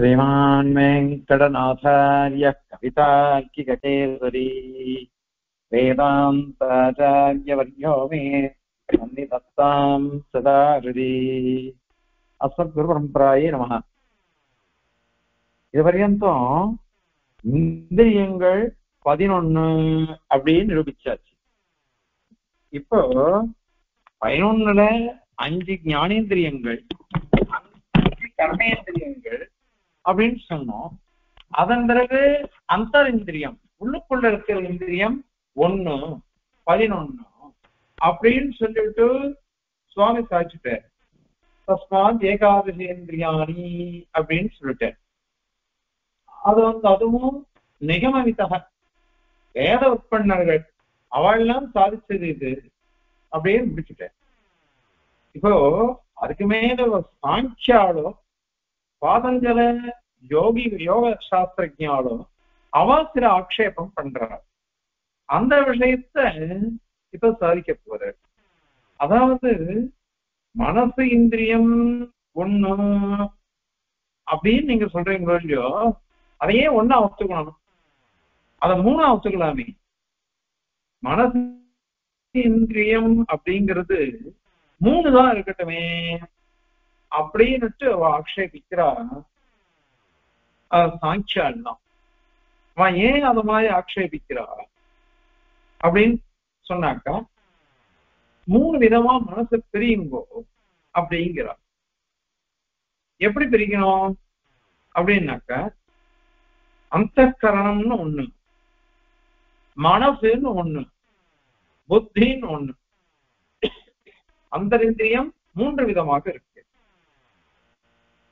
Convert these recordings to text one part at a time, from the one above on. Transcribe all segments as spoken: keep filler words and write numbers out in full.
श्रीमान् वेङ्कटनाथार्य कवितार्किककेसरी वेदान्ताचार्यवर्यो मे सन्निधत्तां सदा हृदि अस्मद्गुरुपरम्परायै नमः। இதுவரையும் இந்திரியங்கள் பதினொன்னு அப்படின்னு நிரூபிச்சாச்சு. இப்போ பதினொன்னுல அஞ்சு ஞானேந்திரியங்கள் கர்மேந்திரியங்கள் அப்படின்னு சொன்னோம். அதன் பிறகு அந்தரிந்திரியம் உள்ளுக்குள்ள இருக்கிற இந்திரியம் ஒண்ணு பதினொன்னு அப்படின்னு சொல்லிட்டு சுவாமி சாதிச்சுட்டார். தஸ்மாத் ஏகாதசேந்திரியாணி அப்படின்னு சொல்லிட்டார். அது வந்து அதுவும் நிகமவிதக வேத உட்பன்னர்கள் அவெல்லாம் சாதிச்சது இது அப்படின்னு முடிச்சுட்டேன். இப்போ அதுக்கு மேல சாங்கியாலோ பாதஞ்சல யோகி யோக சாஸ்திரஜாலோ அவ சில ஆக்ஷேபம் பண்றாள். அந்த விஷயத்த இப்ப சாதிக்க போற. அதாவது மனசு இந்திரியம் ஒண்ணு அப்படின்னு நீங்க சொல்றீங்களோ இல்லையோ, அதையே ஒன்னா ஒத்துக்கணும், அத மூணா ஒத்துக்கலாமே. மனசு இந்திரியம் அப்படிங்கிறது மூணுதான் இருக்கட்டுமே அப்படின்னுட்டு அவ ஆக்ஷேபிக்கிறா சாங்கியால் தான். அவன் ஏன் அது மாதிரி ஆக்ஷேபிக்கிறா அப்படின்னு சொன்னாக்கா, மூணு விதமா மனசு பிரியுங்கோ அப்படிங்கிறா. எப்படி பிரிக்கணும் அப்படின்னாக்கா, அந்தக்கரணம்னு ஒண்ணு, மனசுன்னு ஒண்ணு, புத்தின்னு ஒண்ணு. அந்தரிந்திரியம் மூன்று விதமாக இருக்கு.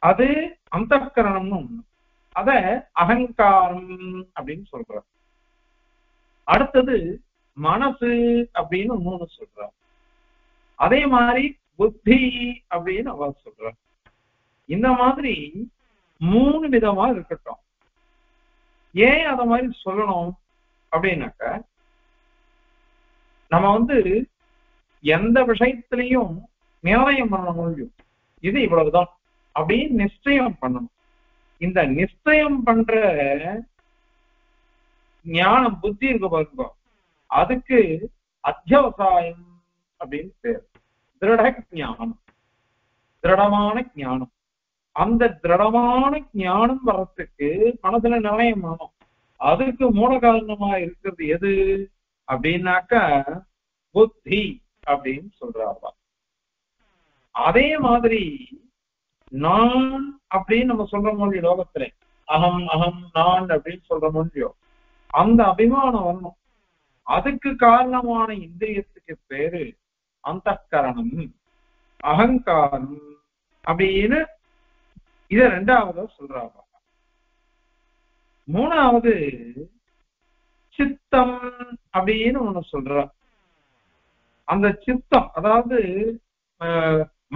அது அந்தக்கரணம்னு ஒண்ணு, அத அகங்காரம் அப்படின்னு சொல்ற. அடுத்தது மனசு அப்படின்னு ஒண்ணு சொல்ற. அதே மாதிரி புத்தி அப்படின்னு அவ சொல்ற. இந்த மாதிரி மூணு விதமா இருக்கட்டும். ஏன் அத மாதிரி சொல்லணும் அப்படின்னாக்க, நம்ம வந்து எந்த விஷயத்திலையும் நிர்ணயம் பண்ணணும், இது இவ்வளவுதான் அப்படின்னு நிச்சயம் பண்ணணும். இந்த நிச்சயம் பண்ற ஞானம் புத்தி இருக்க பாருங்க, அதுக்கு அத்தியவசாயம் அப்படின்னு பேர். திருட ஞானம், திருடமான ஞானம். அந்த திருடமான ஞானம் வர்றதுக்கு மனசுல நிர்ணயம் பண்ணணும். அதுக்கு மூல காரணமா இருக்கிறது எது அப்படின்னாக்கா புத்தி அப்படின்னு சொல்றாங்க. அதே மாதிரி நான் அப்படின்னு நம்ம சொல்ற மாதிரி லோகத்துல அகம் அகம் நான் அப்படின்னு சொல்ற மாதிரியோ அந்த அபிமானம் வரணும். அதுக்கு காரணமான இந்திரியத்துக்கு பேரு அந்தக்கரணம், அகங்காரம் அப்படின்னு இத ரெண்டாவதா சொல்றாங்க. மூணாவது சித்தம் அப்படின்னு ஒண்ணு சொல்ற. அந்த சித்தம், அதாவது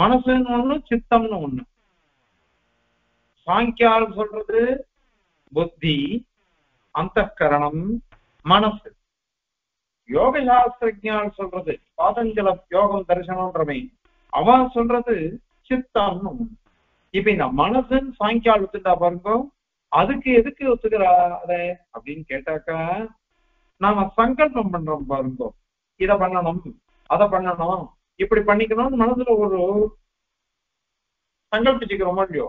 மனசுன்னு ஒண்ணு சித்தம்னு ஒண்ணு. சாங்கியால் சொல்றது புத்தி, அந்தக்கரணம், மனசு. யோக சாஸ்திரஜால் சொல்றது பாதஞ்சல யோகம் தரிசனம்ன்றமே அவ சொல்றது சித்தம்னு ஒண்ணு. இப்ப இந்த மனசுன்னு சாங்கியால் ஒத்துட்டா பாருங்க, அதுக்கு எதுக்கு ஒத்துக்கிறா அத அப்படின்னு கேட்டாக்கா, நாம சங்கல்பம் பண்றோம் பாருங்க, இத பண்ணணும் அத பண்ணணும் இப்படி பண்ணிக்கணும்னு மனசுல ஒரு சங்கல்பிச்சுக்கிறோமோ இல்லையோ,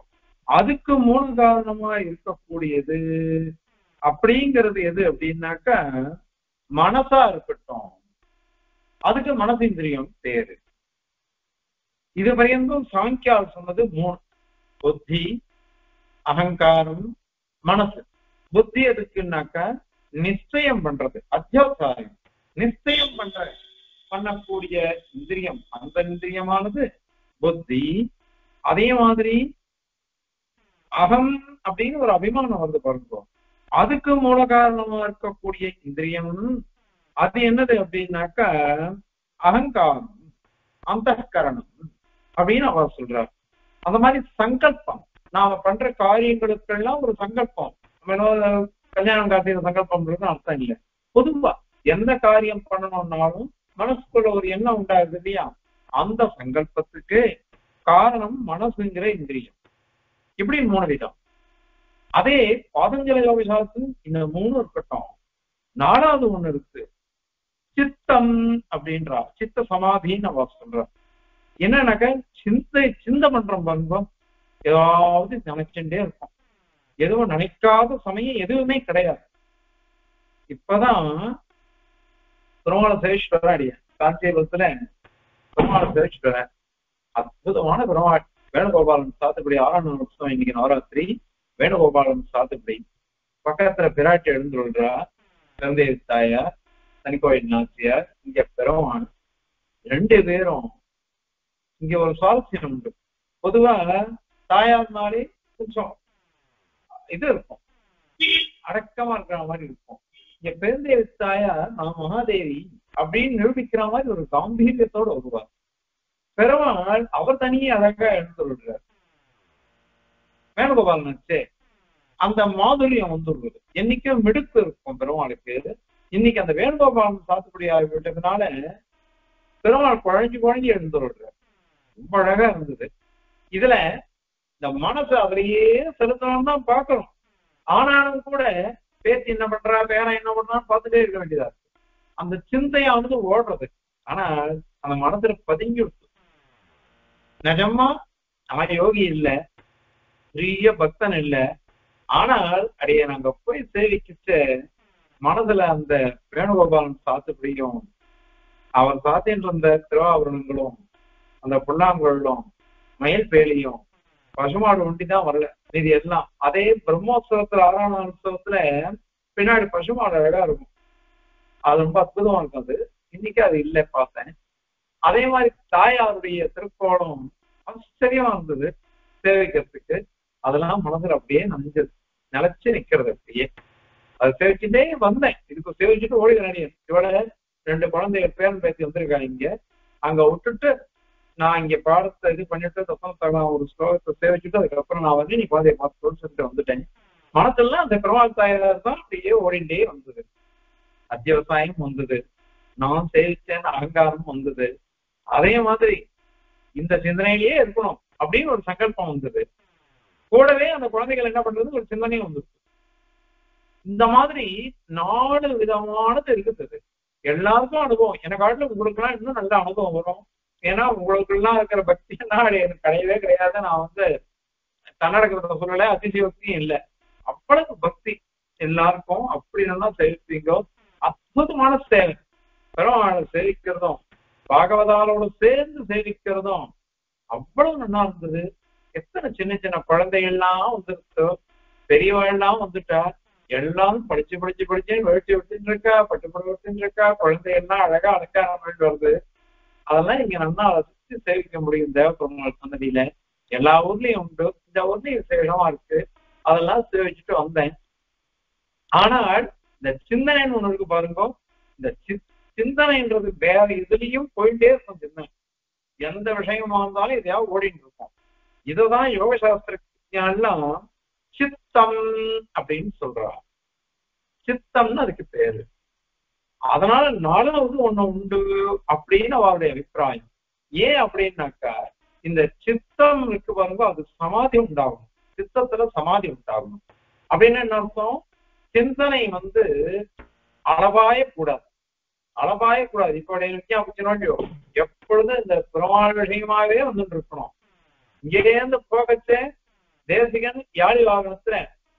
அதுக்கு மூல காரணமா இருக்கக்கூடியது அப்படிங்கிறது எது அப்படின்னாக்கா மனசா இருக்கட்டும். அதுக்கு மனசு இந்திரியம் பேரு. இது வரையும் சாங்கியால் சொன்னது மூணு, புத்தி, அகங்காரம், மனசு. புத்தி எதுக்குன்னாக்கா நிச்சயம் பண்றது, அத்தியாவசாயம். நிச்சயம் பண்ற பண்ணக்கூடிய இந்திரியம் அந்த இந்திரியமானது புத்தி. அதே மாதிரி அகம் அப்படின்னு ஒரு அபிமானம் வந்து பாருங்க, அதுக்கு மூல காரணமா இருக்கக்கூடிய இந்திரியம் அது என்னது அப்படின்னாக்கா அகங்காரம், அந்தகரணம் அப்படின்னு அவ சொல்றாரு. அந்த மாதிரி சங்கல்பம், நாம பண்ற காரியங்களுக்கெல்லாம் ஒரு சங்கல்பம். கல்யாணம் காட்டின சங்கல்பம்ன்றது அர்த்தம் இல்லை. பொதுவா எந்த காரியம் பண்ணணும்னாலும் மனசுக்குள்ள ஒரு எண்ணம் உண்டாகுது இல்லையா, அந்த சங்கல்பத்துக்கு காரணம் மனசுங்கிற இந்திரியம். இப்படி மூணு விதம். அதே பாதஞ்சலியா விசாரத்தில் இந்த மூணு இருக்கட்டும். நாலாவது ஒண்ணு இருக்கு, சித்தம் அப்படின்றா. சித்த சமாதின்னு அவ சொல்ற என்னன்னாக்க சிந்தை சிந்த பண்றோம் பங்கம், ஏதாவது நினைச்சுட்டே இருக்கும். எதுவும் நினைக்காத சமயம் எதுவுமே கிடையாது. இப்பதான் திருமண சேஷ்வர அடிய காஞ்சிபுரத்துல திருமண சேஷ்வர அற்புதமான பெருமாள் வேணுகோபாலன் சாத்துக்குடி ஆறாம் நூறு வருஷம் இன்னைக்கு நவராத்திரி வேணுகோபாலன் சாத்துக்குடி பக்கத்துல பிராட்டி எழுந்துள்ளா பெருந்தேவி தாயார் தனிக்கோயில் நாச்சியார் இங்க பெருமாள் ரெண்டு பேரும். இங்க ஒரு சுவாரஸ்யம் உண்டு. பொதுவா தாயார்னாலே கொஞ்சம் இது இருக்கும், அடக்கமா இருக்கிற மாதிரி இருக்கும். இங்க பெருந்தேவி தாயார் நான் மகாதேவி அப்படின்னு நிரூபிக்கிற மாதிரி ஒரு காம்பீரியத்தோட வருவார். பெருமாள் அவர் தனியே அழகா எடுத்து விடுறார். வேணுகோபால் நச்சே அந்த மாதுரியம் வந்துடுறது. என்னைக்கும் மிடுக்கு இருக்கும் பெருமாளுக்கு. இன்னைக்கு அந்த வேணுகோபாலன் சாத்துக்குடி விட்டதுனால பெருமாள் குழஞ்சு குழஞ்சி எழுந்து விடுறார். ரொம்ப அழகா இருந்தது. இதுல இந்த மனசு அதுலயே செலுத்தணும் தான் பாக்குறோம். ஆனாலும் கூட பேச்சு என்ன பண்றா பேரன் என்ன பண்றான்னு பார்த்துட்டே இருக்க வேண்டியதா இருக்கு. அந்த சிந்தையானது ஓடுறது. ஆனா அந்த மனத்துல பதுங்கி விட்டு நிஜமா அவன் யோகி இல்ல, பெரிய பக்தன் இல்ல, ஆனால் அடைய நாங்க போய் சேவிக்கிட்ட மனதுல அந்த வேணுகோபாலன் சாத்துக்குடியும் அவர் சாத்தின் இருந்த திருவாபரணங்களும் அந்த புல்லாங்குழலும் மயில் பேலியும் பசுமாடு ஒண்டிதான் வரல இது எல்லாம். அதே பிரம்மோத்சவத்துல ஆறாம் உற்சவத்துல பின்னாடி பசுமாடு அழகா இருக்கும். அது ரொம்ப அற்புதமா இருக்கும். அது இன்னைக்கு அது இல்லை பார்த்தேன். அதே மாதிரி தாயாருடைய திருக்கோணம் ஆச்சரியமா இருந்தது சேவிக்கிறதுக்கு. அதெல்லாம் மனசுல அப்படியே நஞ்சு நிலைச்சு நிக்கிறது. அப்படியே அது சேவிச்சுட்டே வந்தேன். இதுக்கு சேவிச்சுட்டு ஓடிக்கிறேன். இவட ரெண்டு குழந்தைய பேரன் பேசி வந்திருக்காங்க. இங்க அங்க விட்டுட்டு நான் இங்க பாடத்தை இது பண்ணிட்டு தப்பன ஒரு ஸ்லோகத்தை சேவிச்சுட்டு அதுக்கப்புறம் நான் வந்து நீ குழந்தைய பார்த்து சொல்லிட்டு வந்துட்டேன். மனத்துலாம் அந்த பெருமாள் தாயார் தான் அப்படியே ஓடிண்டே வந்தது. அத்தியவசாயம் வந்தது, நான் சேவிச்சேன்னு அகங்காரம் வந்தது. அதே மாதிரி இந்த சிந்தனையிலேயே இருக்கணும் அப்படின்னு ஒரு சங்கல்பம் வந்தது. கூடவே அந்த குழந்தைகள் என்ன பண்றது ஒரு சிந்தனையும் வந்துருக்கு. இந்த மாதிரி நாலு விதமானது இருக்குது. எல்லாருக்கும் அனுபவம். என்ன காட்டிலும் உங்களுக்குலாம் இன்னும் நல்ல அனுபவம் வரும். ஏன்னா உங்களுக்கு எல்லாம் இருக்கிற பக்தி என்ன எனக்கு கிடையவே கிடையாது. நான் வந்து தன்னடக்கிறத சொல்லல, அதிசயோக்தியும் இல்லை. அவ்வளவு பக்தி எல்லாருக்கும். அப்படி நல்லா சேவிப்பீங்க. அற்புதமான சேவை. பெருமாளை சேவிக்கிறதும் பாகவதாரோட சேர்ந்து சேவிக்கிறதும் அவ்வளவு நல்லா இருந்தது. எத்தனை சின்ன சின்ன குழந்தைகள்லாம் வந்துருச்சோ, பெரியவாள்லாம் வந்துட்டா. எல்லாரும் படிச்சு படிச்சு படிச்சு வெளிச்சு விட்டுன்னு இருக்கா, பட்டுப்பட்டு விட்டுன்னு இருக்கா. குழந்தைகள்லாம் அழகா அழகான மாதிரி வருது. அதெல்லாம் இங்க நல்லா ரசித்து சேவிக்க முடியும். தேவபெருமாள் சந்ததியில எல்லா ஊர்லயும் உண்டு. இந்த ஊர்லயும் சேவனமா இருக்கு. அதெல்லாம் சேவிச்சுட்டு வந்தேன். ஆனால் இந்த சிந்தனைன்னு ஒண்ணு இருக்கு பாருங்க. இந்த சிந்தனைன்றது வேற இதுலயும் போயிட்டே இருக்கும். சிந்தனை எந்த விஷயமா இருந்தாலும் இதையாவது ஓடிட்டு இருக்கும். இதுதான் யோக சாஸ்திரம் சித்தம் அப்படின்னு சொல்றா. சித்தம்னு அதுக்கு பேரு. அதனால நாலாவது ஒண்ணு உண்டு அப்படின்னு அவருடைய அபிப்பிராயம். ஏன் அப்படின்னாக்கா இந்த சித்தம் இருக்கு பாருங்க, அது சமாதி உண்டாகும். சித்தத்துல சமாதி உண்டாகணும் அப்படின்னு என்ன அர்த்தம்? சிந்தனை வந்து அளவாயக்கூடாது, அளவாயக்கூடாது. இப்ப அப்படின்னா எப்பொழுதும் இந்த பெருமாள் விஷயமாவே வந்துட்டு இருக்கணும். இங்கேருந்து போகச்சே தேசிகன் யாழி வாகனத்துல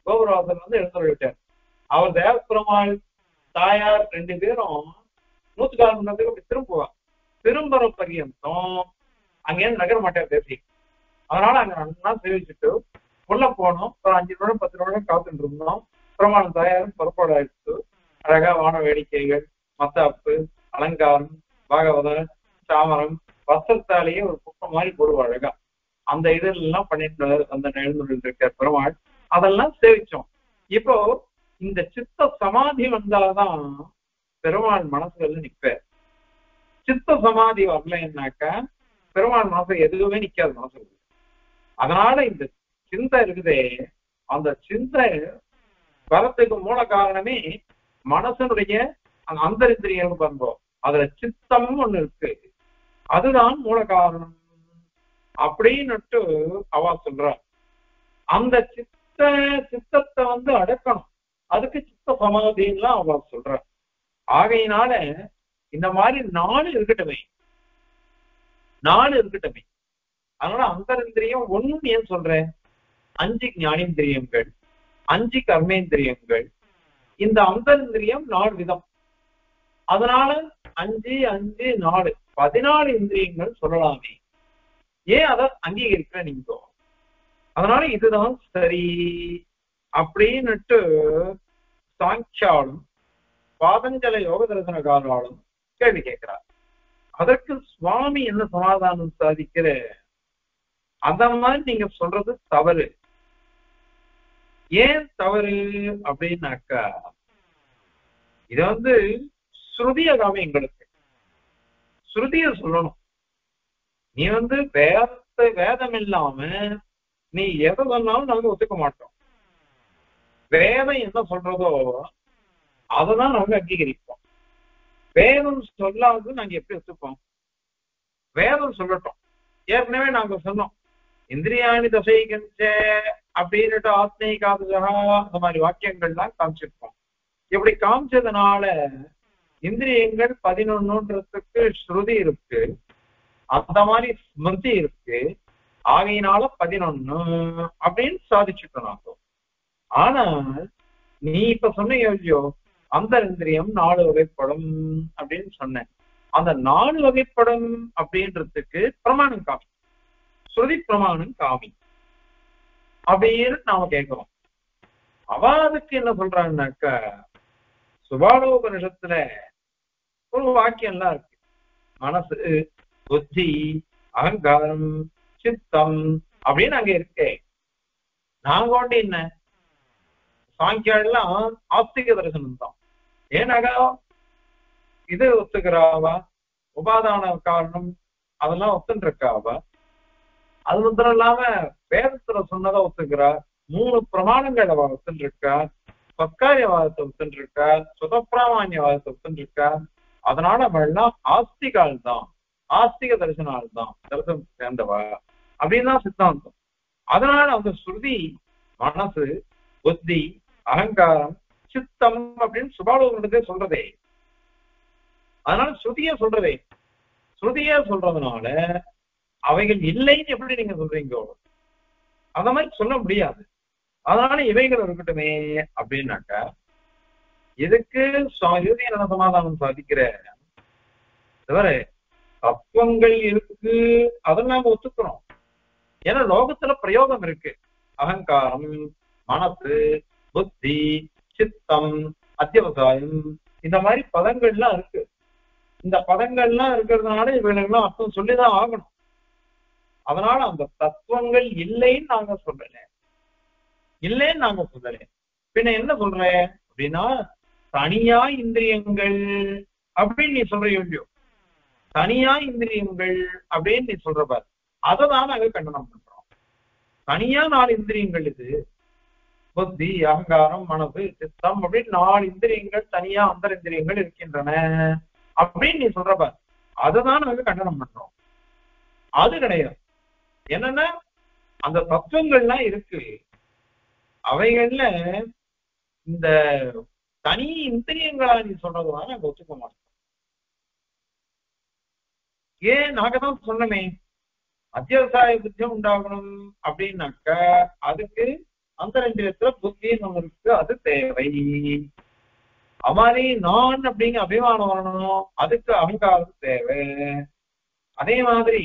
கோபுரவாசல் வந்து எழுந்துள்ளார். அவர் தேவ பெருமாள் தாயார் ரெண்டு பேரும் நூத்தி கால் மணி நேரத்துக்கு அப்படி திரும்புவார். திரும்புற பரியந்தம் அங்கேருந்து நகர மாட்டார் தேசிகன். அதனால அங்க நல்லா சேவிச்சுட்டு உள்ள போனோம். அப்புறம் அஞ்சு நிமிடம் பத்து நிமிடம் காத்துட்டு இருந்தோம். பெருமாள் தாயாரும் புறப்பாடு ஆயிடுச்சு. அழகா வான வேடிக்கைகள், மத்தாப்பு, அலங்காரம், பாகவதம், சாமரம், வசத்தாலேயே ஒரு குப்பம் மாதிரி போடுவோம். அழகா அந்த இதெல்லாம் பண்ணிட்டு அந்த எழுந்துட்டு இருக்க பெருமாள். அதெல்லாம் சேவிச்சோம். இப்போ இந்த சித்த சமாதி வந்தாதான் பெருமாள் மனசுல நிற்பார். சித்த சமாதி வரலன்னாக்கா பெருமாள் மனசு எதுவுமே நிக்காது மனசுல. அதனால இந்த சிந்தை இருக்குதே, அந்த சிந்தை வரத்துக்கு மூல காரணமே மனசனுடைய அந்த அந்தரிந்திரியங்கள் பண்போம். அதுல சித்தமும் ஒண்ணு இருக்கு. அதுதான் மூல காரணம் அப்படின்னு அவ சொல்ற. அந்த சித்த சித்தத்தை வந்து அடக்கணும். அதுக்கு சித்த சமாதின்லாம் அவர் சொல்ற. ஆகையினால இந்த மாதிரி நாலு இருக்கட்டமே, நாலு இருக்கட்டமே. அதனால அந்தரந்திரியம் ஒண்ணு ஏன் சொல்றேன், அஞ்சு ஞானேந்திரியங்கள், அஞ்சு கர்மேந்திரியங்கள், இந்த அந்தரந்திரியம் நாலு விதம். அதனால அஞ்சு அஞ்சு நாலு பதினாலு இந்திரியங்கள் சொல்லலாமே. ஏன் அதை அங்கீகரிக்கிற நீங்க? அதனால இதுதான் சரி அப்படின்னுட்டு சாங்கியாலும் பாதஞ்சல யோக தரிசனக்காரர்களும் கேள்வி கேட்கிறார். அதற்கு சுவாமி என்ன சமாதானம் சாதிக்கிற? அந்த மாதிரி நீங்க சொல்றது தவறு. ஏன் தவறு அப்படின்னாக்கா, இது வந்து ஸ்ருதியதாமே எங்களுக்கு. ஸ்ருதிய சொல்லணும். நீ வந்து வேதத்தை வேதம் இல்லாம நீ எதை சொன்னாலும் நாங்க ஒத்துக்க மாட்டோம். வேதம் என்ன சொல்றதோ அதைதான் நாங்க அங்கீகரிப்போம். வேதம் சொல்லாதது நாங்க எப்படி ஒத்துப்போம்? வேதம் சொல்லட்டும். ஏற்கனவே நாங்க சொன்னோம், இந்திரியாணி தசைகஞ்ச அப்படின்னுட்டு ஆத்மீக காதலா அந்த மாதிரி வாக்கியங்கள்லாம் காமிச்சிருப்போம். இப்படி காமிச்சதுனால இந்திரியங்கள் பதினொன்னுன்றதுக்கு ஸ்ருதி இருக்கு, அந்த மாதிரி ஸ்மிருதி இருக்கு. ஆகையினால பதினொன்னு அப்படின்னு சாதிச்சுட்டோம் நாங்க. ஆனா நீ இப்ப சொன்ன யோசியோ அந்த இந்திரியம் நாலு வகைப்படும் அப்படின்னு சொன்ன. அந்த நாலு வகைப்படும் அப்படின்றதுக்கு பிரமாணம் காமி, ஸ்ருதி பிரமாணம் காமி அப்படின்னு நாம கேட்கிறோம். அவாதுக்கு என்ன சொல்றாங்கன்னாக்க, சுபாலோபனிஷத்துல ஒரு வாக்கியம்லாம் இருக்கு, மனசு புத்தி அகங்காரம் சித்தம் அப்படின்னு அங்க இருக்கே. நாங்க ஒன்று என்ன சாங்கியாலாம் ஆஸ்திக தரிசனம் தான். ஏன்னாக்கா இது ஒத்துக்கிறாவா, உபாதான காரணம் அதெல்லாம் ஒத்துன்னு இருக்காவா? அது மட்டும் இல்லாம வேதத்துல சொன்னதை ஒத்துக்கிறா, மூணு பிரமாணங்கள் அவ ஒத்துன்னு இருக்கா, பக்காரியவாதத்தை ஒத்துன்னு இருக்கா, சுதப்பிராமான்யவாதத்தை ஒத்துன்னு இருக்கா. அதனால அவள்லாம் ஆஸ்திகால் தான், ஆஸ்திக தரிசனால் தான் தரிசனம் சேர்ந்தவா அப்படின்னு தான் சித்தாந்தம். அதனால அந்த ஸ்ருதி மனசு புத்தி அகங்காரம் சித்தம் அப்படின்னு சுபாலோகத்தை சொல்றதே, அதனால ஸ்ருதிய சொல்றதே. ஸ்ருதிய சொல்றதுனால அவைகள் இல்லைன்னு எப்படி நீங்க சொல்றீங்க? அந்த மாதிரி சொல்ல முடியாது. அதனால இவைகள் இருக்கட்டுமே அப்படின்னாக்க, எதுக்கு இறுதி நல்ல சமாதானம் சாதிக்கிற? தவிர தத்துவங்கள் இருக்கு, அதை நாம ஒத்துக்கிறோம். ஏன்னா லோகத்துல பிரயோகம் இருக்கு, அகங்காரம் மனசு புத்தி சித்தம் அத்தியவசாயம் இந்த மாதிரி பதங்கள்லாம் இருக்கு. இந்த பதங்கள்லாம் இருக்கிறதுனால இவங்களுக்கெல்லாம் அர்த்தம் சொல்லிதான் ஆகணும். அதனால அந்த தத்துவங்கள் இல்லைன்னு நாங்க சொல்லல, இல்லைன்னு நாங்க சொல்லல. பின்ன என்ன சொல்ற அப்படின்னா, தனியா இந்திரியங்கள் அப்படின்னு நீ சொல்ற இல்லையோ, தனியா இந்திரியங்கள் அப்படின்னு நீ சொல்ற பாரு, அதை தான் நாங்க கண்டனம் பண்றோம். தனியா நாலு இந்திரியங்கள், இது புத்தி அகங்காரம் மனசு சித்தம் அப்படின்னு நாலு இந்திரியங்கள் தனியா அந்தர் இந்திரியங்கள் இருக்கின்றன அப்படின்னு நீ சொல்ற பாரு, அதைதான் நாங்க கண்டனம் பண்றோம். அது கிடையாது. என்னன்னா அந்த தத்துவங்கள்லாம் இருக்கு, அவைகள்ல இந்த தனி இந்திரியங்களா நீ சொல்றதுதான் நாங்க ஒத்துக்க மாட்டோம். ஏன் நாங்க தான் சொன்னமே, அத்தியாவசாய புத்தியம் உண்டாகணும் அப்படின்னாக்க அதுக்கு அந்தரந்திரத்துல புத்தின்னு ஒண்ணு இருக்கு, அது தேவை. அமாரி நான் அப்படிங்கிற அபிமானம் வரணும், அதுக்கு அகங்காரம் தேவை. அதே மாதிரி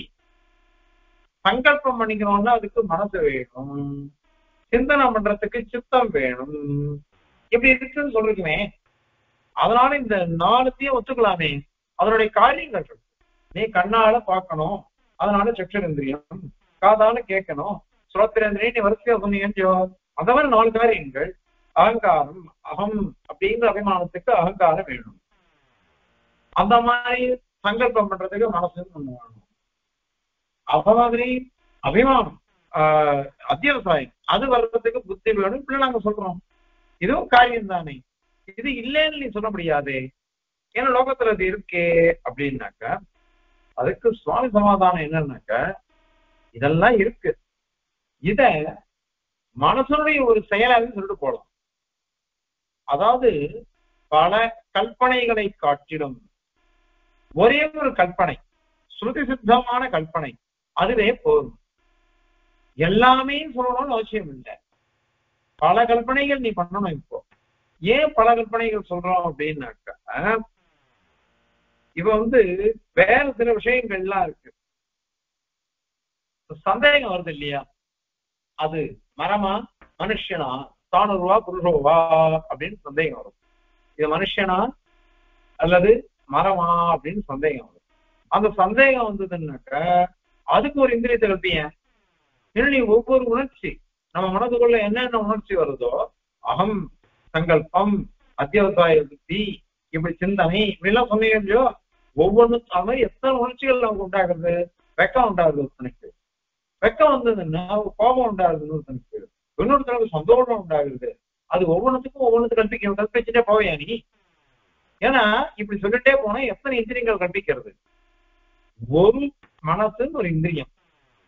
சங்கல்பம் பண்ணிக்கணும்னா அதுக்கு மனசு வேணும், சிந்தனை பண்றதுக்கு சித்தம் வேணும். இப்படி இருக்குன்னு சொல்றீங்களே, அதனால இந்த நாலுத்தையும் ஒத்துக்கலாமே. அதனுடைய காரியங்கள் இருக்கு, நீ கண்ணால பார்க்கணும், அதனால சக்ஷரேந்திரியம், காதால கேட்கணும், சுரோத்திரேந்திரியம், நீ வரிசையா சொன்னீங்கன்னு அந்த மாதிரி நாலு காரியங்கள். அகங்காரம் அகம் அப்படிங்கிற அபிமானத்துக்கு அகங்காரம் வேணும், அந்த மாதிரி சங்கல்பம் பண்றதுக்கு மனசுன்னு ஒண்ணு வேணும். அந்த மாதிரி அபிமானம் ஆஹ் அத்தியவசாயம் அது வர்றதுக்கு புத்தி வேணும். இப்படி நாங்க சொல்றோம். இதுவும் காரியம் தானே, இது இல்லைன்னு நீ சொல்ல முடியாது. ஏன்னா லோகத்துல அது இருக்கே அப்படின்னாக்க, அதுக்கு சுவாமி சமாதானம் என்னன்னாக்க இதெல்லாம் இருக்கு, இத மனசுடைய ஒரு செயலாக சொல்லிட்டு போகலாம். அதாவது பல கற்பனைகளை காட்டிடும் ஒரே ஒரு கற்பனை, ஸ்ருதி சித்தமான கற்பனை, அதுவே போதும். எல்லாமே சொல்லணும்னு அவசியம் இல்லை. பல கற்பனைகள் நீ பண்ணணும். இப்போ ஏன் பல கற்பனைகள் சொல்றோம் அப்படின்னாக்கா, இப்ப வந்து வேற சில விஷயங்கள்லாம் இருக்கு, சந்தேகம் வருது இல்லையா? அது மரமா மனுஷனா, தானுருவா புருஷோவா அப்படின்னு சந்தேகம் வரும். இது மனுஷனா அல்லது மரமா அப்படின்னு சந்தேகம் வரும். அந்த சந்தேகம் வந்ததுன்னாக்க அதுக்கு ஒரு இந்திரியத்தை கல்பியன். நீ ஒவ்வொரு உணர்ச்சி நம்ம மனதுக்குள்ள என்னென்ன உணர்ச்சி வருதோ, அகம், சங்கல்பம், அத்தியவசாய புத்தி, இப்படி சிந்தனை, இப்படிலாம் சொன்னீங்க இல்லையோ, ஒவ்வொன்றும் அது மாதிரி எத்தனை உணர்ச்சிகள் நமக்கு உண்டாகிறது. வெக்கம் உண்டாகுது ஒருத்தனுக்கு, வெக்கம் வந்ததுன்னா கோபம் உண்டாகுது ஒருத்தனுக்கு, இன்னொருத்தனுக்கு சந்தோஷம் உண்டாகுது. அது ஒவ்வொன்றுத்துக்கும் ஒவ்வொன்றுத்து கற்பிக்கணும். கற்பிச்சுட்டே போவையா நீ? ஏன்னா இப்படி சொல்லிட்டே போனா எத்தனை இந்திரியங்கள் கற்பிக்கிறது? ஒரு மனசுன்னு ஒரு இந்திரியம்,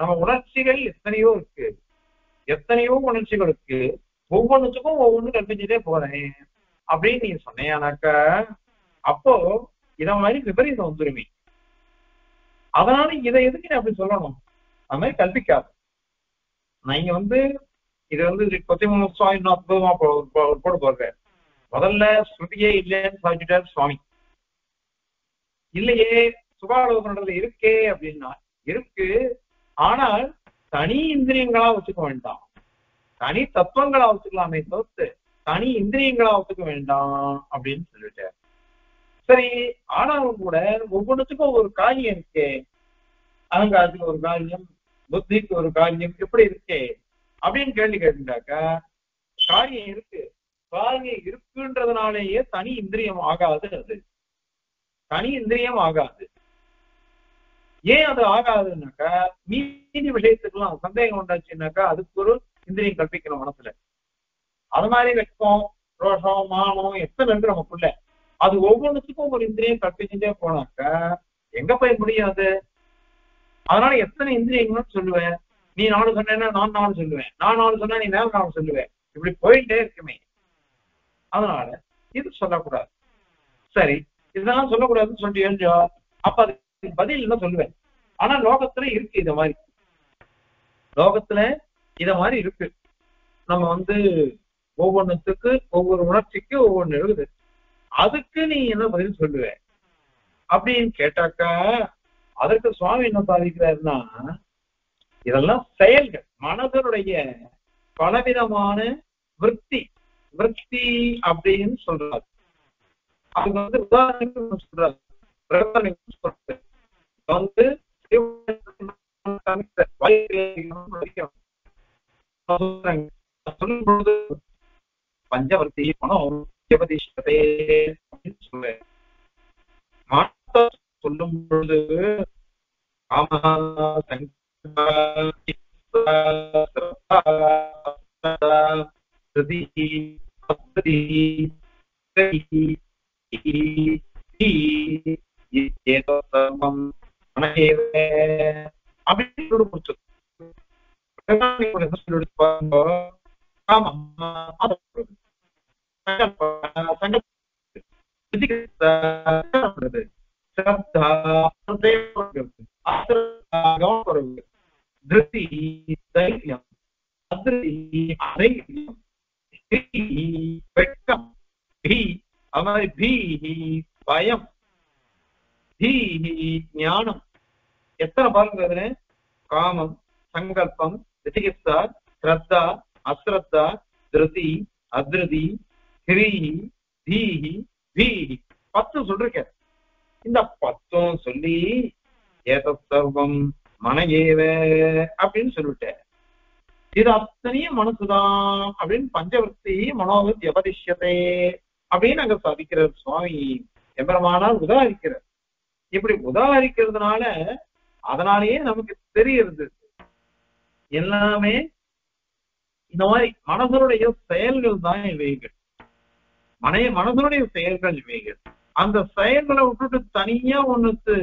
நம்ம உணர்ச்சிகள் எத்தனையோ இருக்கு, எத்தனையோ உணர்ச்சிகளுக்கு ஒவ்வொன்றுத்துக்கும் ஒவ்வொன்றும் கற்பிச்சுட்டே போறேன் அப்படின்னு நீ சொன்னியானாக்கா அப்போ இத மாதிரி விபரீதம் வந்துருமே. அதனால இதை எதுக்கு நீ அப்படி சொல்லணும்? அது மாதிரி கற்பிக்காது. நீங்க வந்து இது வந்து கொத்திமூல சுவாமி இன்னும் அற்புதமா போட்டு போறேன். முதல்ல ஸ்ருதியே இல்லைன்னு சாதிச்சுட்டார் சுவாமி. இல்லையே, சுபாலோகனத்துல இருக்கே அப்படின்னா இருக்கு, ஆனால் தனி இந்திரியங்களா வச்சுக்க வேண்டாம், தனி தத்துவங்களா வச்சுக்கலாமே தவிர்த்து தனி இந்திரியங்களா வச்சுக்க வேண்டாம் அப்படின்னு சொல்லிட்டார். சரி, ஆனாலும் கூட ஒவ்வொன்றுத்துக்கும் ஒரு காரியம் இருக்கே, அலங்காரத்துக்கு ஒரு காரியம், புத்திக்கு ஒரு காரியம், எப்படி இருக்கே அப்படின்னு கேள்வி கேட்டுட்டாக்கா காரியம் இருக்கு. காரியம் இருக்குன்றதுனாலேயே தனி இந்திரியம் ஆகாது. அது தனி இந்திரியம் ஆகாது. ஏன் அது ஆகாதுன்னாக்கா, மீதி விஷயத்துக்குலாம் சந்தேகம் உண்டாச்சுன்னாக்கா அதுக்கு ஒரு இந்திரியம் கற்பிக்கணும் மனசுல. அது மாதிரி வெக்கம், ரோஷம், மானம் எத்தனை இருக்கு நமக்குள்ள, அது ஒவ்வொன்றுத்துக்கும் ஒரு இந்திரியம் கற்பிச்சுட்டே போனாக்கா எங்க போய் முடியாது. அதனால எத்தனை இந்திரியங்கள்னு சொல்லுவேன். நீ நாலு சொன்னா நான் நாலு சொல்லுவேன், நான் நாலு சொன்னா நீ நேரம் நாலு சொல்லுவேன், இப்படி போயிட்டே இருக்குமே. அதனால இது சொல்லக்கூடாது. சரி, இதெல்லாம் சொல்லக்கூடாதுன்னு சொல்லிட்டு எழுஞ்சா அப்ப அது பதில் தான் சொல்லுவேன். ஆனா லோகத்துல இருக்கு, இத மாதிரி லோகத்துல இத மாதிரி இருக்கு. நம்ம வந்து ஒவ்வொன்றுத்துக்கு ஒவ்வொரு உணர்ச்சிக்கு ஒவ்வொன்று எழுது, அதுக்கு நீ என்ன பதில் சொல்லுவேன் அப்படின்னு கேட்டாக்கா அதற்கு சுவாமி என்ன சாதிக்கிறாருன்னா, இதெல்லாம் செயல்கள், மனதனுடைய பலவிதமான விருத்தி விருத்தி அப்படின்னு சொல்றாரு. அதுக்கு வந்து உதாரணம் சொல்றாரு. வந்து சொல்லும் பொழுது பஞ்சவர்த்தி மனம் அப்படின்னு சொல்ற சொல்லும் பொழுது அப்படின்னு தைரியம், வெட்கம், பயம், ஞானம் எத்தனை பாருங்க. காமம், சங்கல்பம், விதிகிப்தா, ஸ்ரத்தா, அஸ்ரத்தா, திருதி, அதிருதி, பத்து சொல்றீங்க. இந்த பத்தும் சொல்லி ஏதம் மனையேவ அப்படின்னு சொல்லிட்டேன். இது அத்தனையும் மனசுதான் அப்படின்னு பஞ்சவர்த்தி மனோவை வியபதிஷ்யதே அப்படின்னு அங்க சாதிக்கிறார் சுவாமி. எம்பெருமானால் உதாரிக்கிறார். இப்படி உதாரிக்கிறதுனால அதனாலேயே நமக்கு தெரியுது எல்லாமே இந்த மாதிரி மனசனுடைய செயல்கள் தான் இவைகள். மனைய மனசனுடைய செயல்கள் இவைகள். அந்த செயல்களை விட்டுட்டு தனியா ஒண்ணுக்கு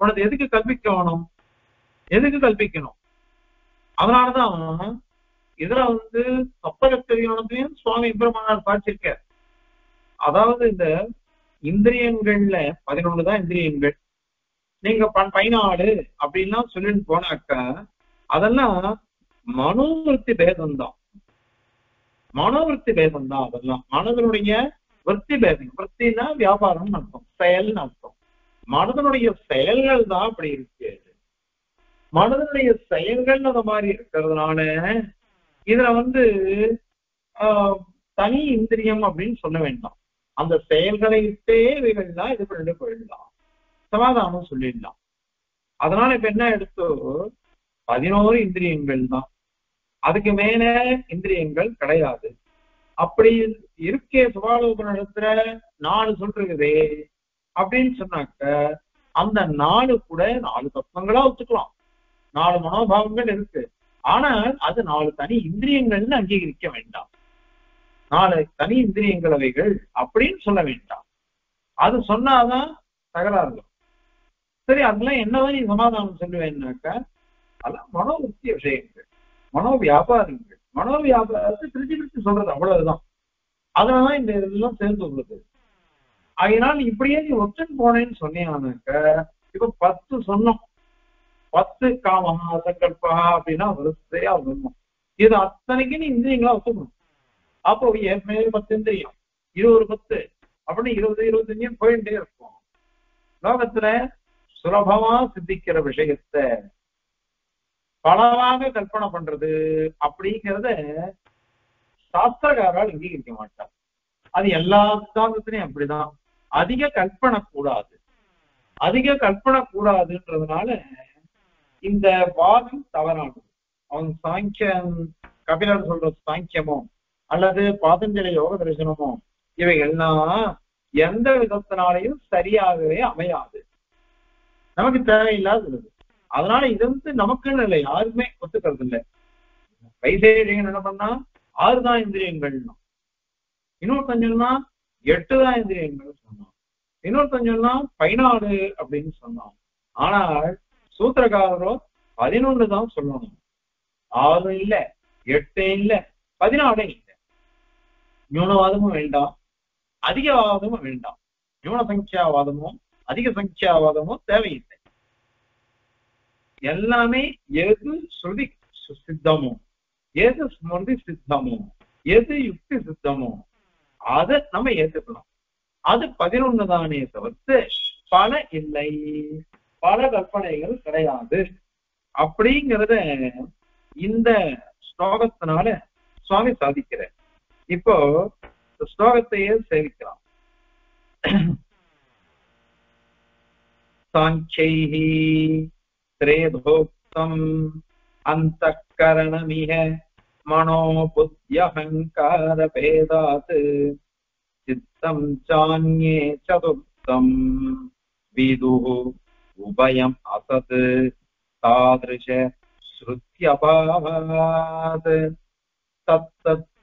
உனது எதுக்கு கற்பிக்கணும் எதுக்கு கற்பிக்கணும். அதனாலதான் இதுல வந்து சப்தகத்திரியானத்தையும் சுவாமி எம்பெருமானார் பார்த்திருக்கார். அதாவது இந்த இந்திரியங்கள்ல பதினொன்றுதான் இந்திரியங்கள். நீங்க பதினாலு அப்படின்லாம் சொல்லிட்டு போனாக்கா அதெல்லாம் மனோவிற்த்தி பேதம்தான். மனோவிற்த்தி பேதம்தான். அதெல்லாம் மனதனுடைய விற்த்தி பேதம். விற்த்தினா வியாபாரம் அர்த்தம், செயல் அர்த்தம். மனதனுடைய செயல்கள் தான் அப்படி இருக்கு. மனதனுடைய செயல்கள் அந்த மாதிரி இருக்கிறதுனால இதுல வந்து ஆஹ் தனி இந்திரியம் அப்படின்னு சொல்ல வேண்டாம். அந்த செயல்களை இட்டே இவைகள்லாம் இது பண்ணிட்டு போயிடலாம், சமாதானம் சொல்லிடலாம். அதனால இப்ப என்ன எடுத்தோ பதினோரு இந்திரியங்கள் தான், அதுக்கு மேல இந்திரியங்கள் கிடையாது. அப்படி இருக்கே சுபாலோபன இடத்துல நாலு சொல்றதே அப்படின்னு சொன்னாக்க அந்த நாலு கூட நாலு தத்துவங்களா ஒத்துக்கலாம், நாலு மனோபாவங்கள் இருக்கு. ஆனால் அது நாலு தனி இந்திரியங்கள்னு அங்கீகரிக்க வேண்டாம். நாலு தனி இந்திரியங்கள் அவைகள் அப்படின்னு சொல்ல வேண்டாம். அது சொன்னாதான் தகராறு. சரி, அதெல்லாம் என்னதான் நீ சமாதானம் சொல்லுவேன்னாக்கா அதெல்லாம் மனோவிற்த்திய விஷயங்கள், மனோ வியாபாரங்கள். மனோ வியாபாரத்தை பிரிச்சு பிரிச்சு சொல்றது அவ்வளவுதான். அதனாலதான் இந்த இதெல்லாம் சேர்ந்து உள்ளது. அதனால் இப்படியே நீ ஒற்றன் போனேன்னு சொன்னீங்கன்னாக்க இப்ப பத்து சொன்னோம், பத்து காமஹா சங்கல்பா அப்படின்னா வரிசையா வரணும். இது அத்தனைக்கு நீ இந்திரியங்களா ஒத்துக்கணும். அப்போ ஏற்கனவே பத்து இந்திரியம், இருபது பத்து அப்படின்னு இருபது இருபத்தஞ்சு போயிட்டே இருக்கும். லோகத்துல சுலபமா சித்திக்கிற விஷயத்த பலவாக கற்பனை பண்றது அப்படிங்கிறத சாஸ்திரக்காரால் அங்கீகரிக்க மாட்டார். அது எல்லா சித்தாந்தத்திலையும் அப்படிதான். அதிக கற்பனை கூடாது, அதிக கற்பனை கூடாதுன்றதுனால இந்த வாதம் தவறானது. அவங்க சாங்கியம் கபிலர் சொல்ற சாங்கியமோ அல்லது பாதஞ்சலி யோக தரிசனமோ இவைகள்லாம் எந்த விதத்தினாலையும் சரியாகவே அமையாது, நமக்கு தேவையில்லாது. அதனால இது வந்து நமக்குன்னு இல்லை, யாருமே ஒத்துக்கிறது இல்லை. வைசேஷிகன் என்ன பண்ணா ஆறுதான் இந்திரியங்கள்னா, இன்னொருத்தஞ்சம்னா எட்டுதான் இந்திரியங்கள் சொன்னான், இன்னொருத்தஞ்சம்னா பதினாறு அப்படின்னு சொன்னான். ஆனால் சூத்திரக்காரரோ பதினொன்று தான் சொல்லணும். ஆறு இல்லை, எட்டு இல்லை, பதினாறு இல்லை. நியூனவாதமும் வேண்டாம், அதிகவாதமும் வேண்டாம். நியூன சங்கியாவாதமும் அதிக சங்கியாவாதமும் தேவையில்லை. எல்லாமே எது ஸ்ருதி சித்தமோ எது ஸ்மிருதி சித்தமோ எது யுக்தி சித்தமோ அதை நம்ம ஏத்துக்கணும். அது பதினொன்னு தானே தவிர்த்து பல இல்லை, பல கற்பனைகள் கிடையாது அப்படிங்கிறத இந்த ஸ்லோகத்தினால சுவாமி சாதிக்கிற. இப்போ ஸ்லோகத்தையே சேவிக்கலாம். சாங்கைஹி த்ரேதோக்தம் அந்தக்கரணமிஹ மனோ புத்யஹங்கார பேதாத் சித்தம் சான்யே சதுர்த்தம் விதுஹ உபயம் அசத் தாத்ருஷ ஸ்ருத்யபாவாத் தத்தத்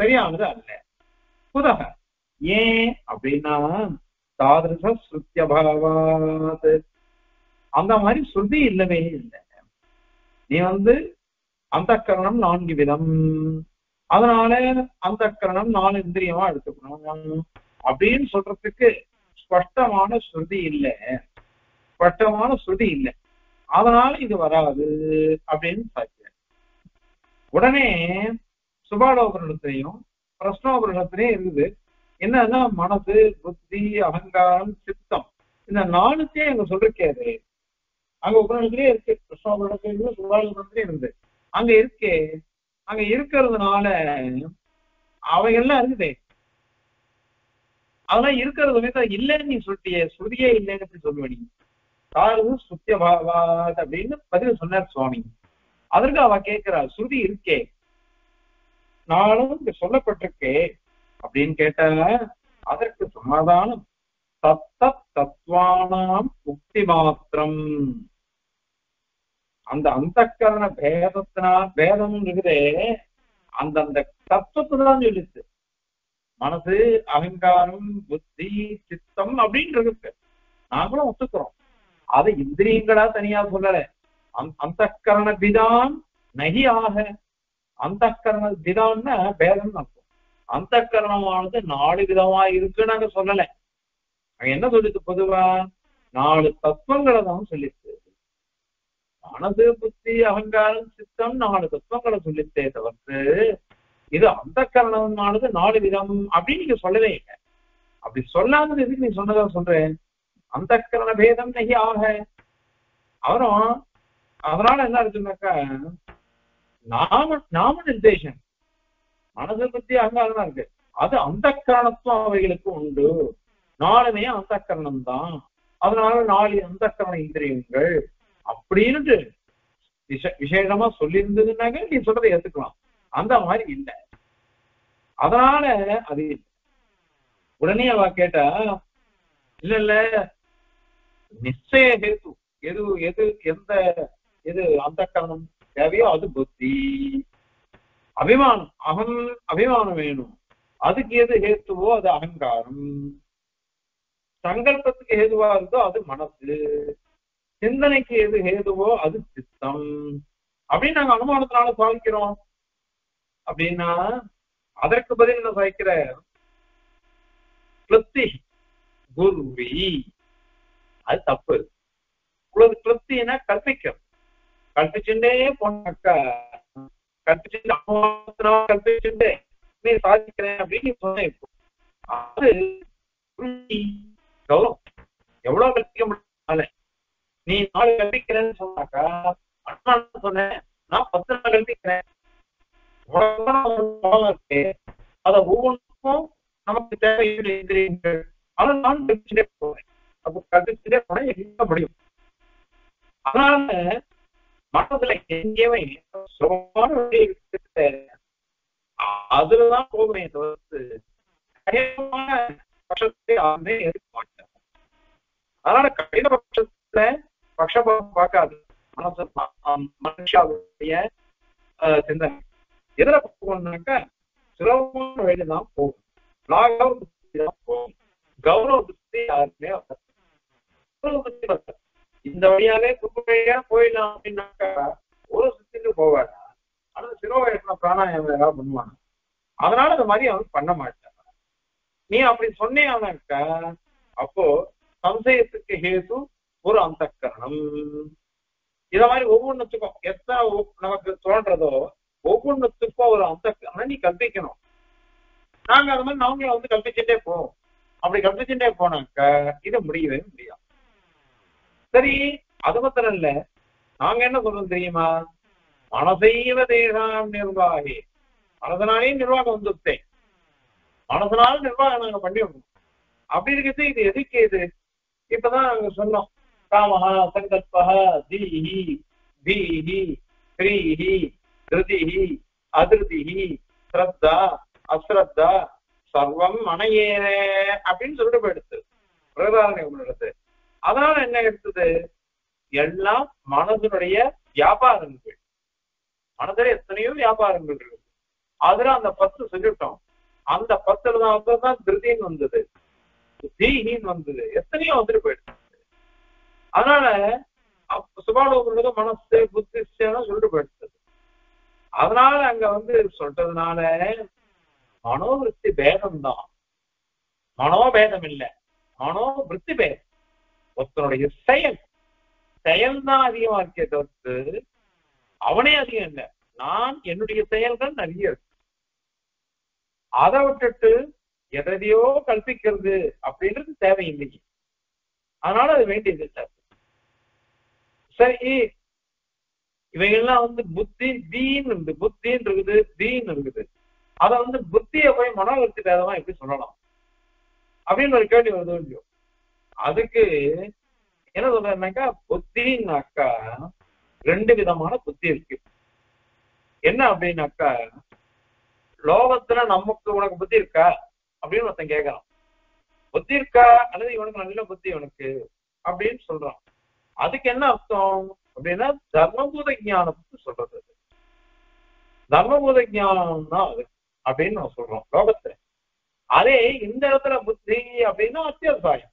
சரியானது அல்ல. புதக ஏன் அப்படின்னா தாதிருஷ ஸ்ருத்தியபாவாத், அந்த மாதிரி ஸ்ருதி இல்லவே இல்லை. நீ வந்து அந்த கரணம் நான்கு விதம், அதனால அந்த கரணம் நாலு இந்திரியமா எடுத்துக்கணும் அப்படின்னு சொல்றதுக்கு ஸ்பஷ்டமான ஸ்ருதி இல்லை, ஸ்பஷ்டமான ஸ்ருதி இல்லை. அதனால இது வராது அப்படின்னு சாய்க்க. உடனே சுபாடோபனிடத்திலையும் பிரஸ்னோபனிடத்திலையும் இருக்குது. என்னன்னா மனது புத்தி அகங்காரம் சித்தம் இந்த நாளுக்கே அங்க சொல்லிருக்காரு. அங்க உபநிடத்திலே இருக்கு, பிரஸ்னோபனிடத்திலே சுபாடோபனிடத்திலே இருந்து அங்க இருக்கே. அங்க இருக்கிறதுனால அவைகள்லாம் இருக்குதே, அதெல்லாம் இருக்கிறது இல்லைன்னு நீ சொல்லிட்டியே, ஸ்ருதியே இல்லைன்னு எப்படி சொல்லுவீங்க? தாதிருஷ ஸ்ருத்தியபாவாத் அப்படின்னு பதில் சொன்னார் சுவாமி. அதற்கு அவ கேட்கிறா, ஸ்ருதி இருக்கே நானும் இங்க சொல்லப்பட்டிருக்கே அப்படின்னு கேட்டால அதற்கு சமாதானம் தத்தத் தத்துவானாம் முக்தி மாத்திரம். அந்த அந்த கரண பேதத்தினா பேதம் இருக்குதே, அந்தந்த தத்துவத்தை தான் சொல்லிச்சு. மனசு அகங்காரம் புத்தி சித்தம் அப்படின்றது நாங்களும் ஒத்துக்கிறோம். அதை இந்திரியங்களா தனியா சொல்லல. அந்த கரண விதான் நகி ஆக, அந்த கரண விதான்னா பேதம் அர்த்தம். அந்த கரணமானது நாலு விதமா இருக்கு நாங்க சொல்லல. என்ன சொல்லிச்சு? பொதுவா நாலு தத்துவங்களை தான் சொல்லிச்சு. மனது புத்தி அகங்காரம் சித்தம் நாலு தத்துவங்களை சொல்லித்தே தவிர்த்து இது அந்த கரணமானது நாலு விதம் அப்படின்னு நீங்க சொல்லவே இல்லை. அப்படி சொல்லாதது எதுக்கு நீ சொன்னதா சொல்றேன்? அந்த கரண பேதம் நகி ஆக. அவரும் அதனால என்ன இருக்குன்னாக்கா நாம நாம நிர்தேசம் மனது புத்தி அகங்காரம் தான் இருக்கு, அது அந்த கரணத்துவம் அவைகளுக்கு உண்டு. நாலுமே அந்த கரணம் தான், அதனால நாலு அந்த கரண இந்திரியங்கள் அப்படின்னு விஷ விசேஷமா சொல்லியிருந்ததுனாங்க நீ சொல்றதை ஏத்துக்கலாம். அந்த மாதிரி இல்லை, அதனால அது இல்லை. உடனே அவ கேட்டா, இல்ல இல்ல நிச்சய ஹேது எது எது எந்த எது அந்த கரணம் தேவையோ அது புத்தி. அபிமானம், அகம் அபிமானம் வேணும், அதுக்கு எது ஹேத்துவோ அது அகங்காரம், சங்கல்பத்துக்கு ஹேதுவா இருந்தோ அது மனசு, சிந்தனைக்கு எது ஹேதுவோ அது சித்தம் அப்படின்னு நாங்க அனுமானத்தினால சாதிக்கிறோம். அப்படின்னா அதற்கு பதில் என்ன சாதிக்கிற கிளப்தி குருவி, அது தப்பு. உங்களுக்கு கிளப்தினா கற்பிக்கும், கற்பிச்சுட்டே போனாக்கா கற்பிச்சுட்டு அனுமானத்தினால கற்பிச்சுட்டு நீ சாதிக்கிறேன் அப்படின்னு சொன்ன அது கௌரவம் எவ்வளவு கற்பிக்க முடியும். நீ நாலு கல்விக்கிறேன்னு சொன்னாக்கா அண்ணு சொன்னேன் நான் பத்து நாள் கல்விக்கிறேன் இருக்கு. அதை ஒவ்வொன்றுக்கும் நமக்கு தேவையான எதிரியங்கள் ஆனா நான் கல்விச்சுட்டே போவேன். அப்ப கல்விச்சுட்டே போனா எங்க முடியும்? அதனால மனதுல எங்கேயுமே சுகமான வழியை அதுலதான் போவேன் தவிர்த்து கடினமான பட்சத்தை யாருமே எடுக்க மாட்டேன். அதனால கடின பட்சத்துல பட்சபாதம் பார்க்காது மனசு மனுஷாவுடைய சிந்தனை எதிர போகணும்னாக்கா சுலபமான வழிதான் போகும், லாகவ புத்தி தான் போகும், கௌரவ புத்தி யாருமே புத்தி வர இந்த வழியாலே குறுவழியா போயிடலாம் அப்படின்னாக்கா ஒரு சுத்திக்கு போவாங்க. ஆனா சிறுவயசுல பிராணாயம் ஏதாவது பண்ணுவாங்க, அதனால இந்த மாதிரி அவன் பண்ண மாட்டான். நீ அப்படி சொன்னேனாக்கா அப்போ சம்சயத்துக்கு ஹேது ஒரு அந்த கரணம். இத மாதிரி ஒவ்வொன்றுத்துக்கும் எத்தனை நமக்கு தோன்றதோ ஒவ்வொன்றுத்துக்கும் ஒரு அந்த கரணம் நீ கற்பிக்கணும். நாங்க அது மாதிரி நாங்கள வந்து கற்பிச்சுட்டே போவோம். அப்படி கற்பிச்சுட்டே போனாக்கா இதை முடியவே முடியாது. சரி, அது மாத்திரம் இல்ல, நாங்க என்ன சொல்றோம் தெரியுமா? மனசைவ தேகம் நிர்வாகி, மனசனாலே நிர்வாகம் வந்துட்டேன், மனசனால நிர்வாகம் நாங்க பண்ணி விடணும். அப்படி இருக்கிறது இது எதுக்கு? இது இப்பதான் நாங்க சொன்னோம் காமஹா சங்கல்பஹ தீஹி தீஹி த்ரீஹி திருதிஹி அதிருதிஹி ஸ்ரத்தா அஸ்ரத்தா சர்வம் மனையே அப்படின்னு சொல்லிட்டு போயிடுது பிரதாரணம் எடுத்து. அதனால என்ன எடுத்தது? எல்லாம் மனதனுடைய வியாபாரங்கள், மனதுல எத்தனையோ வியாபாரங்கள் இருக்கு. அதுல அந்த பத்து சொல்லிட்டோம், அந்த பத்துல தான் அப்பதான் திருதின்னு வந்தது, தீஹின்னு வந்தது, எத்தனையோ வந்துட்டு போயிடுச்சு. அதனால சுபாலோக மனசு புத்தி சொல்லிட்டு போயிடுச்சு. அதனால அங்க வந்து சொல்றதுனால மனோவிருத்தி பேதம் தான், மனோபேதம் இல்லை, மனோவிருத்தி பேதம். ஒருத்தனுடைய செயல் செயல் தான் அதிகமா இருக்கே தவிர்த்து அவனே அதிகம் இல்லை. நான் என்னுடைய செயல்கள் நிறைய இருக்கு, அதை விட்டுட்டு எதையோ கற்பிக்கிறது அப்படின்றது தேவையில்லை. அதனால அது வேண்டியது இல்லை. சரி, இவைகள்லாம் வந்து புத்தி தீன்னு இருந்து புத்தின்னு இருக்குது, தீன்னு இருக்குது, அதை வந்து புத்தியை போய் மனோவிருத்தி பேதமா எப்படி சொல்லலாம் அப்படின்னு ஒரு கேள்வி வருது இல்லையோ? அதுக்கு என்ன சொல்றேன்னாக்கா, புத்தின்னாக்கா ரெண்டு விதமான புத்தி இருக்கு. என்ன அப்படின்னாக்கா, லோகத்துல நமக்கு உனக்கு புத்தி இருக்கா அப்படின்னு ஒருத்தன் கேட்கறான். புத்தி இருக்கா அல்லது இவனுக்கு நல்ல புத்தி இவனுக்கு அப்படின்னு சொல்றான். அதுக்கு என்ன அர்த்தம் அப்படின்னா தர்மபூத ஞானம்னு சொல்றது. தர்மபூத ஞானம் தான் அது அப்படின்னு நம்ம சொல்றோம் லோகத்துல. அதே இந்த இடத்துல புத்தி அப்படின்னா அத்தியாவசியம்,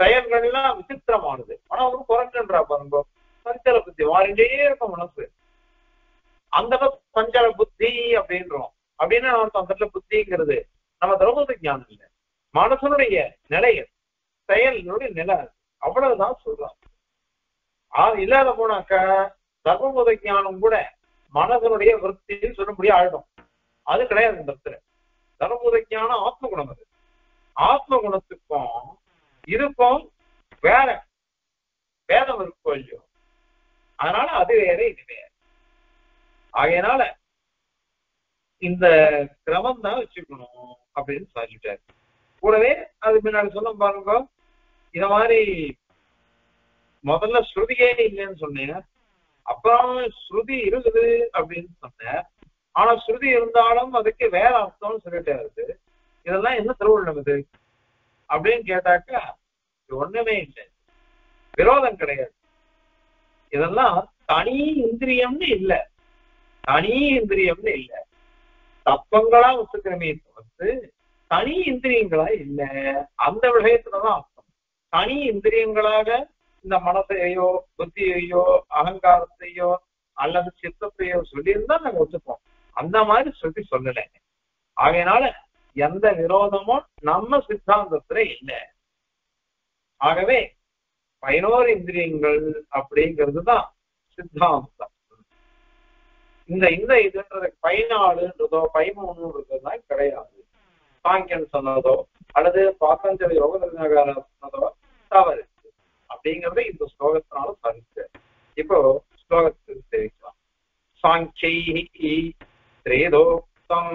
செயல்கள்லாம் விசித்திரமானது. மனம் ஒரு குரங்குன்றா பாருங்க, சஞ்சல புத்தி மாறிண்டே இருக்கும் மனசு. அந்த சஞ்சல புத்தி அப்படின்றோம். அப்படின்னா அந்த இடத்துல புத்திங்கிறது நம்ம திரௌபதி ஞானம் இல்லை, மனசனுடைய நிலைய செயலினுடைய நிலை அவ்வளவுதான் சொல்றாங்க. அது இல்லாத போனாக்கா திரௌபத ஞானம் கூட மனசனுடைய விருத்தின்னு சொல்ல முடிய ஆயிடும், அது கிடையாது இந்த இடத்துல. திரௌபத ஞானம் ஆத்ம குணம், அது ஆத்ம குணத்துக்கும் இதுக்கும் வேற வேதம் இருக்கும் இல்லையோ? அதனால அது வேற இது வேற. ஆகையனால இந்த கிரமம் தான் வச்சுக்கணும் அப்படின்னு சொல்லிட்டாரு. கூடவே அதுக்கு நான் சொல்ல பாருங்க, இந்த மாதிரி முதல்ல ஸ்ருதியே இல்லைன்னு சொன்னீங்க, அப்புறம் ஸ்ருதி இருக்குது அப்படின்னு சொன்னேன். ஆனா ஸ்ருதி இருந்தாலும் அதுக்கு வேற அர்த்தம்னு சொல்லிட்டே இருக்கு. இதெல்லாம் என்ன திருவள்ளுவர் நமக்கு அப்படின்னு கேட்டாக்க ஒண்ணுமே இல்லை, விரோதம் கிடையாது. இதெல்லாம் தனி இந்திரியம்னு இல்லை, தனி இந்திரியம்னு இல்லை, தப்பங்களா ஒத்துக்கிறமே வந்து தனி இந்திரியங்களா இல்லை. அந்த விஷயத்துலதான் அர்த்தம். தனி இந்திரியங்களாக இந்த மனசையோ புத்தியையோ அகங்காரத்தையோ அல்லது சித்தத்தையோ சொல்லியிருந்தா நாங்க ஒத்துப்போம். அந்த மாதிரி சொல்லி சொல்லலைங்க. ஆகையினால எந்த விரோதமும் நம்ம சித்தாந்தத்துல இல்லை. ஆகவே பதினோரு இந்திரியங்கள் அப்படிங்கிறதுதான் சித்தாந்தம். இந்த இந்த இதுன்றது பதினாலுன்றதோ பதிமூணுன்றதுதான் கிடையாது. சாங்கியன் சொன்னதோ அல்லது பாத்தஞ்சலி யோகதர்ணகாரன் சொன்னதோ தவறு அப்படிங்கிறது இந்த ஸ்லோகத்தினால தவிர்த்து இப்போ ஸ்லோகத்துக்கு தெரிவிக்கலாம். சாங்கி திரேதோக்தம்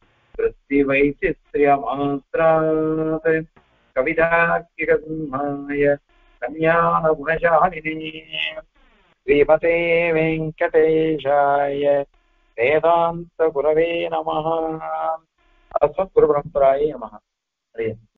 ித்ரியமாத்திராத் கவிதாக்கிய கல்யாண குணசாலினே ஸ்ரீமதே வெங்கடேஷாய வேதாந்த குரவே நமஹ. அஸ்மத் குரு பரம்பராயே நமஹ.